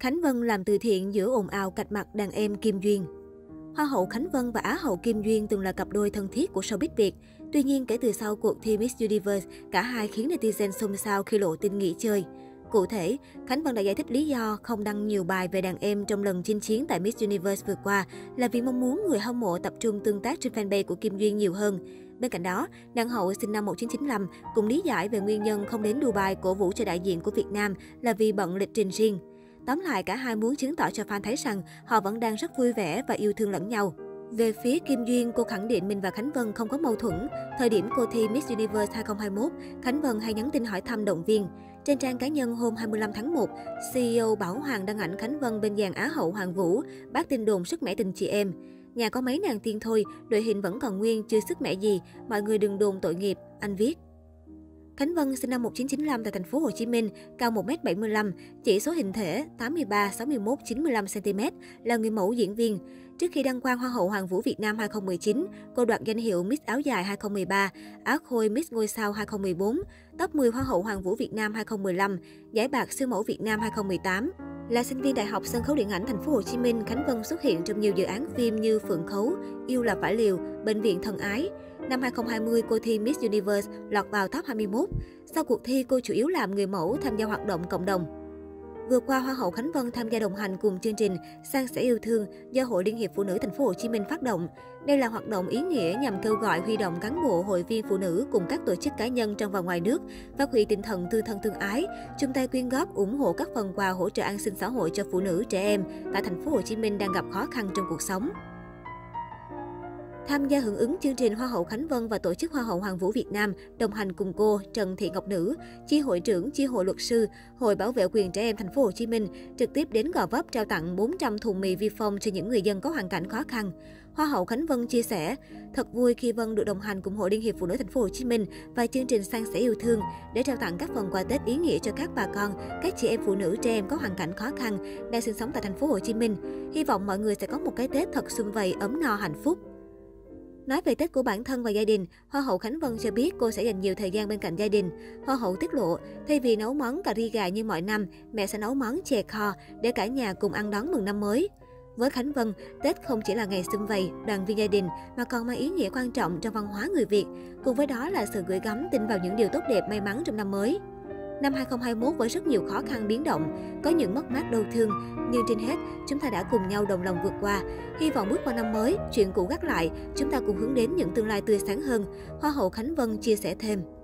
Khánh Vân làm từ thiện giữa ồn ào cạch mặt đàn em Kim Duyên. Hoa hậu Khánh Vân và Á hậu Kim Duyên từng là cặp đôi thân thiết của showbiz Việt. Tuy nhiên, kể từ sau cuộc thi Miss Universe, cả hai khiến netizen xôn xao khi lộ tin nghỉ chơi. Cụ thể, Khánh Vân đã giải thích lý do không đăng nhiều bài về đàn em trong lần chinh chiến tại Miss Universe vừa qua là vì mong muốn người hâm mộ tập trung tương tác trên fanpage của Kim Duyên nhiều hơn. Bên cạnh đó, nàng hậu sinh năm 1995 cũng lý giải về nguyên nhân không đến Dubai cổ vũ cho đại diện của Việt Nam là vì bận lịch trình riêng. Tóm lại, cả hai muốn chứng tỏ cho fan thấy rằng họ vẫn đang rất vui vẻ và yêu thương lẫn nhau. Về phía Kim Duyên, cô khẳng định mình và Khánh Vân không có mâu thuẫn. Thời điểm cô thi Miss Universe 2021, Khánh Vân hay nhắn tin hỏi thăm động viên. Trên trang cá nhân hôm 25 tháng 1, CEO Bảo Hoàng đăng ảnh Khánh Vân bên dàn Á hậu Hoàng Vũ, bác tin đồn sức mẻ tình chị em. Nhà có mấy nàng tiên thôi, đội hình vẫn còn nguyên, chưa sức mẻ gì, mọi người đừng đồn tội nghiệp, anh viết. Khánh Vân sinh năm 1995 tại thành phố Hồ Chí Minh, cao 1m75, chỉ số hình thể 83, 61, 95 cm, là người mẫu diễn viên. Trước khi đăng quang Hoa hậu Hoàng Vũ Việt Nam 2019, cô đoạt danh hiệu Miss Áo dài 2013, Á khôi Miss Ngôi sao 2014, top 10 Hoa hậu Hoàng Vũ Việt Nam 2015, giải bạc siêu mẫu Việt Nam 2018. Là sinh viên Đại học Sân khấu Điện ảnh Thành phố Hồ Chí Minh, Khánh Vân xuất hiện trong nhiều dự án phim như Phượng khấu, Yêu là phải liều, Bệnh viện thần ái. Năm 2020, cô thi Miss Universe lọt vào top 21. Sau cuộc thi, cô chủ yếu làm người mẫu tham gia hoạt động cộng đồng. Vừa qua, Hoa hậu Khánh Vân tham gia đồng hành cùng chương trình Sang sẻ yêu thương do Hội Liên hiệp Phụ nữ Thành phố Hồ Chí Minh phát động. Đây là hoạt động ý nghĩa nhằm kêu gọi huy động cán bộ, hội viên phụ nữ cùng các tổ chức cá nhân trong và ngoài nước phát huy tinh thần tương thân tương ái, chung tay quyên góp ủng hộ các phần quà hỗ trợ an sinh xã hội cho phụ nữ, trẻ em tại Thành phố Hồ Chí Minh đang gặp khó khăn trong cuộc sống. Tham gia hưởng ứng chương trình, Hoa hậu Khánh Vân và tổ chức Hoa hậu Hoàng Vũ Việt Nam đồng hành cùng cô Trần Thị Ngọc Nữ, chi hội trưởng chi hội luật sư, Hội Bảo vệ quyền trẻ em Thành phố Hồ Chí Minh trực tiếp đến Gò Vấp trao tặng 400 thùng mì vi phong cho những người dân có hoàn cảnh khó khăn. Hoa hậu Khánh Vân chia sẻ: "Thật vui khi Vân được đồng hành cùng Hội Liên hiệp Phụ nữ Thành phố Hồ Chí Minh và chương trình Sang sẻ yêu thương để trao tặng các phần quà Tết ý nghĩa cho các bà con, các chị em phụ nữ, trẻ em có hoàn cảnh khó khăn đang sinh sống tại Thành phố Hồ Chí Minh. Hy vọng mọi người sẽ có một cái Tết thật sum vầy, ấm no, hạnh phúc." Nói về Tết của bản thân và gia đình, Hoa hậu Khánh Vân cho biết cô sẽ dành nhiều thời gian bên cạnh gia đình. Hoa hậu tiết lộ, thay vì nấu món cà ri gà như mọi năm, mẹ sẽ nấu món chè kho để cả nhà cùng ăn đón mừng năm mới. Với Khánh Vân, Tết không chỉ là ngày sum vầy, đoàn viên gia đình mà còn mang ý nghĩa quan trọng trong văn hóa người Việt. Cùng với đó là sự gửi gắm tin vào những điều tốt đẹp may mắn trong năm mới. Năm 2021 với rất nhiều khó khăn biến động, có những mất mát đau thương, nhưng trên hết, chúng ta đã cùng nhau đồng lòng vượt qua. Hy vọng bước qua năm mới, chuyện cũ gác lại, chúng ta cùng hướng đến những tương lai tươi sáng hơn, Hoa hậu Khánh Vân chia sẻ thêm.